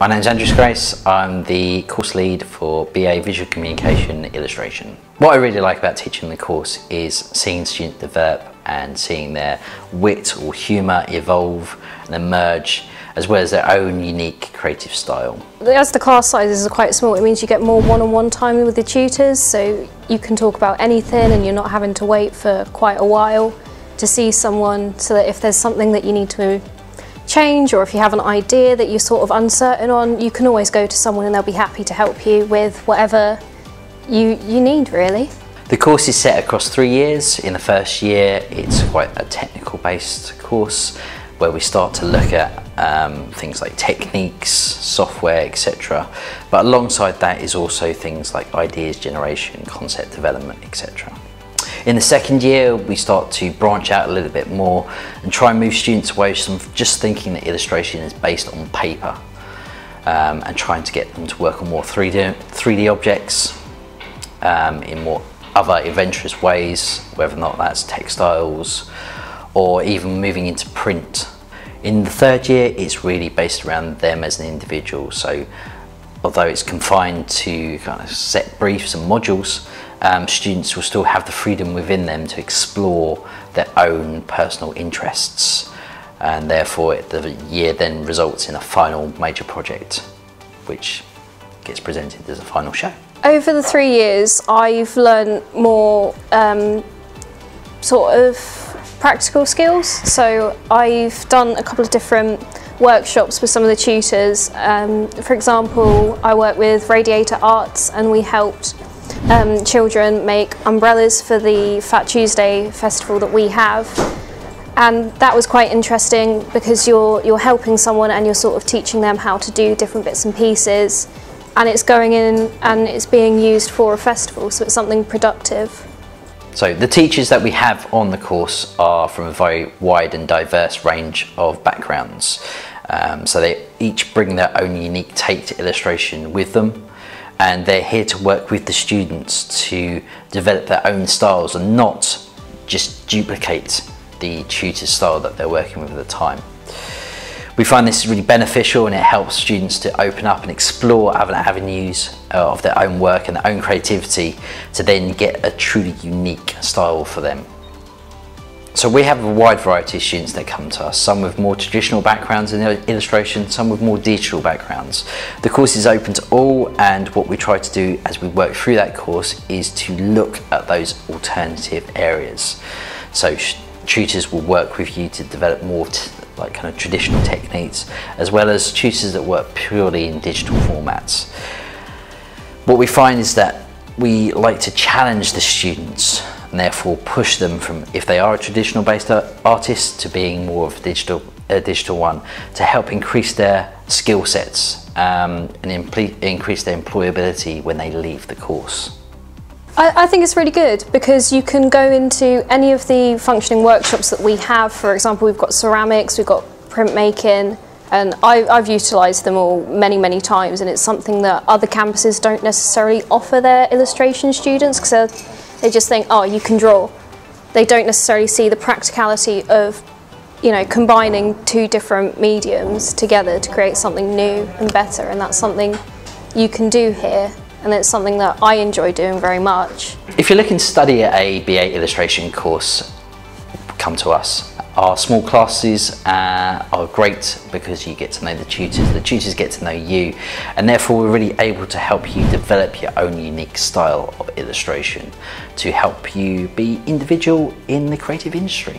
My name's Andrew Scrase. I'm the course lead for BA Visual Communication Illustration. What I really like about teaching the course is seeing students develop and seeing their wit or humour evolve and emerge, as well as their own unique creative style. As the class sizes are quite small, it means you get more one-on-one time with the tutors, so you can talk about anything and you're not having to wait for quite a while to see someone, so that if there's something that you need to change or if you have an idea that you're sort of uncertain on, you can always go to someone and they'll be happy to help you with whatever you need, really. The course is set across 3 years. In the first year, it's quite a technical-based course where we start to look at things like techniques, software, etc. But alongside that is also things like ideas generation, concept development, etc. In the second year, we start to branch out a little bit more and try and move students away from just thinking that illustration is based on paper and trying to get them to work on more 3D objects in more other adventurous ways, whether or not that's textiles or even moving into print. In the third year, it's really based around them as an individual. So although it's confined to kind of set briefs and modules, students will still have the freedom within them to explore their own personal interests, and therefore the year then results in a final major project which gets presented as a final show. Over the 3 years, I've learned more sort of practical skills, so I've done a couple of different workshops with some of the tutors. For example, I work with Radiator Arts and we helped children make umbrellas for the Fat Tuesday festival that we have, and that was quite interesting because you're helping someone and you're sort of teaching them how to do different bits and pieces, and it's going in and it's being used for a festival, so it's something productive. So the teachers that we have on the course are from a very wide and diverse range of backgrounds. So they each bring their own unique take to illustration with them, and they're here to work with the students to develop their own styles and not just duplicate the tutor's style that they're working with at the time. We find this really beneficial, and it helps students to open up and explore other avenues of their own work and their own creativity to then get a truly unique style for them. So we have a wide variety of students that come to us, some with more traditional backgrounds in illustration, some with more digital backgrounds. The course is open to all, and what we try to do as we work through that course is to look at those alternative areas. So tutors will work with you to develop more like kind of traditional techniques, as well as tutors that work purely in digital formats. What we find is that we like to challenge the students and therefore push them from, if they are a traditional based artist, to being more of a digital one, to help increase their skill sets and increase their employability when they leave the course. I think it's really good because you can go into any of the functioning workshops that we have. For example, we've got ceramics, we've got printmaking, and I've utilised them all many times, and it's something that other campuses don't necessarily offer their illustration students because they just think, oh, you can draw. They don't necessarily see the practicality of, you know, combining two different mediums together to create something new and better, and that's something you can do here. And it's something that I enjoy doing very much. If you're looking to study at a BA illustration course, come to us. Our small classes are great because you get to know the tutors get to know you, and therefore we're really able to help you develop your own unique style of illustration to help you be individual in the creative industry.